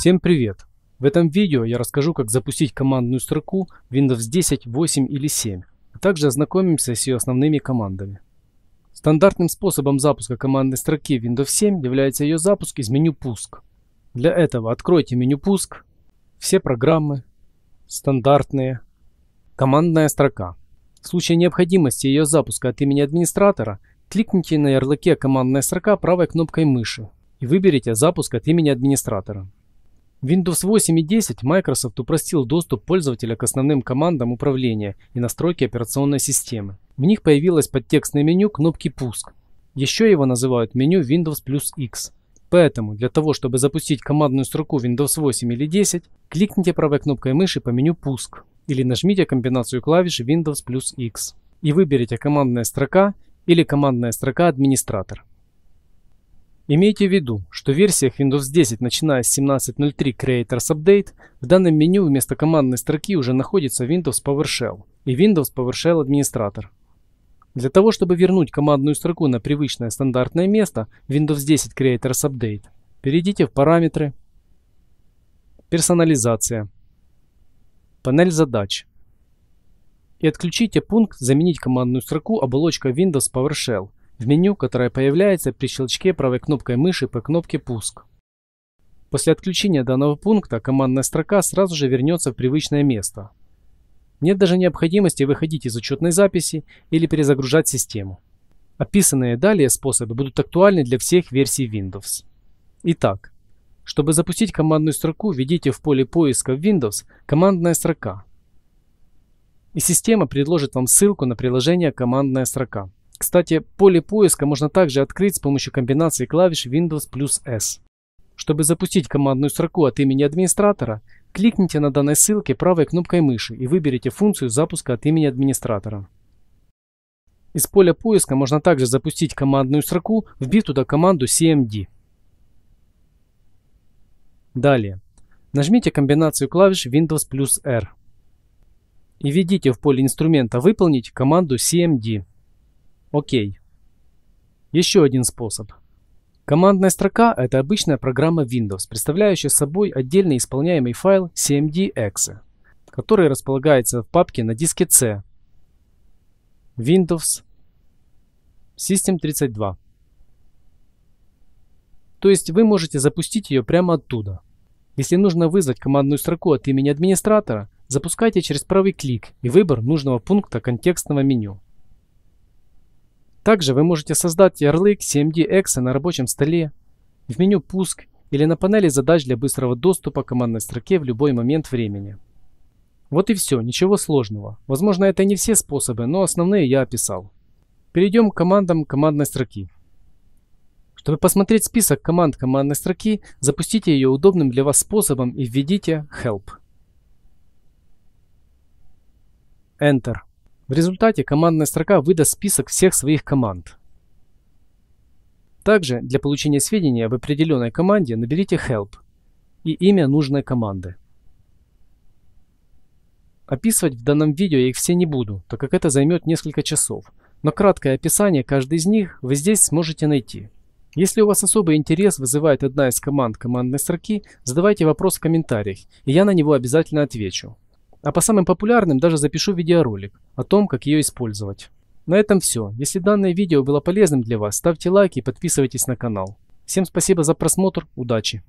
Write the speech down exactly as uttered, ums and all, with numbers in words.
Всем привет! В этом видео я расскажу, как запустить командную строку Windows десять, восемь или семь, а также ознакомимся с ее основными командами. Стандартным способом запуска командной строки Windows семь является ее запуск из меню «Пуск». Для этого откройте меню «Пуск», «Все программы», «Стандартные», «Командная строка». В случае необходимости ее запуска от имени администратора, кликните на ярлыке «Командная строка» правой кнопкой мыши и выберите «Запуск от имени администратора». Windows восемь и десять Microsoft упростил доступ пользователя к основным командам управления и настройки операционной системы. В них появилось подтекстное меню кнопки «Пуск». Еще его называют меню Windows плюс X. Поэтому для того, чтобы запустить командную строку Windows восемь или десять, кликните правой кнопкой мыши по меню «Пуск» или нажмите комбинацию клавиш Windows плюс X и выберите «Командная строка» или «Командная строка администратор». Имейте в виду, что в версиях Windows десять, начиная с семнадцать ноль три Creators Update, в данном меню вместо командной строки уже находится Windows PowerShell и Windows PowerShell Administrator. Для того, чтобы вернуть командную строку на привычное стандартное место Windows десять Creators Update, перейдите в «Параметры», «Персонализация», «Панель задач» и отключите пункт «Заменить командную строку оболочкой Windows PowerShell» в меню, которое появляется при щелчке правой кнопкой мыши по кнопке «Пуск». После отключения данного пункта командная строка сразу же вернется в привычное место. Нет даже необходимости выходить из учетной записи или перезагружать систему. Описанные далее способы будут актуальны для всех версий Windows. Итак, чтобы запустить командную строку, введите в поле поиска в Windows «Командная строка», и система предложит вам ссылку на приложение «Командная строка». Кстати, поле поиска можно также открыть с помощью комбинации клавиш Windows плюс S. Чтобы запустить командную строку от имени администратора, кликните на данной ссылке правой кнопкой мыши и выберите функцию запуска от имени администратора. Из поля поиска можно также запустить командную строку, вбив туда команду си эм ди. Далее, нажмите комбинацию клавиш Windows плюс R и введите в поле инструмента «Выполнить» команду си эм ди. Окей. Еще один способ. Командная строка – это обычная программа Windows, представляющая собой отдельно исполняемый файл си эм ди точка экс и, который располагается в папке на диске C Windows System тридцать два. То есть вы можете запустить ее прямо оттуда. Если нужно вызвать командную строку от имени администратора, запускайте через правый клик и выбор нужного пункта контекстного меню. Также вы можете создать ярлык си эм ди точка экс и на рабочем столе, в меню «Пуск» или на панели задач для быстрого доступа к командной строке в любой момент времени. Вот и все, ничего сложного. Возможно, это не все способы, но основные я описал. Перейдем к командам командной строки. Чтобы посмотреть список команд командной строки, запустите ее удобным для вас способом и введите «Help». Enter. В результате командная строка выдаст список всех своих команд. Также для получения сведений об определенной команде наберите «Help» и имя нужной команды. Описывать в данном видео я их все не буду, так как это займет несколько часов, но краткое описание каждой из них вы здесь сможете найти. Если у вас особый интерес вызывает одна из команд командной строки, задавайте вопрос в комментариях, и я на него обязательно отвечу. А по самым популярным даже запишу видеоролик о том, как ее использовать. На этом все. Если данное видео было полезным для вас, ставьте лайки и подписывайтесь на канал. Всем спасибо за просмотр, удачи!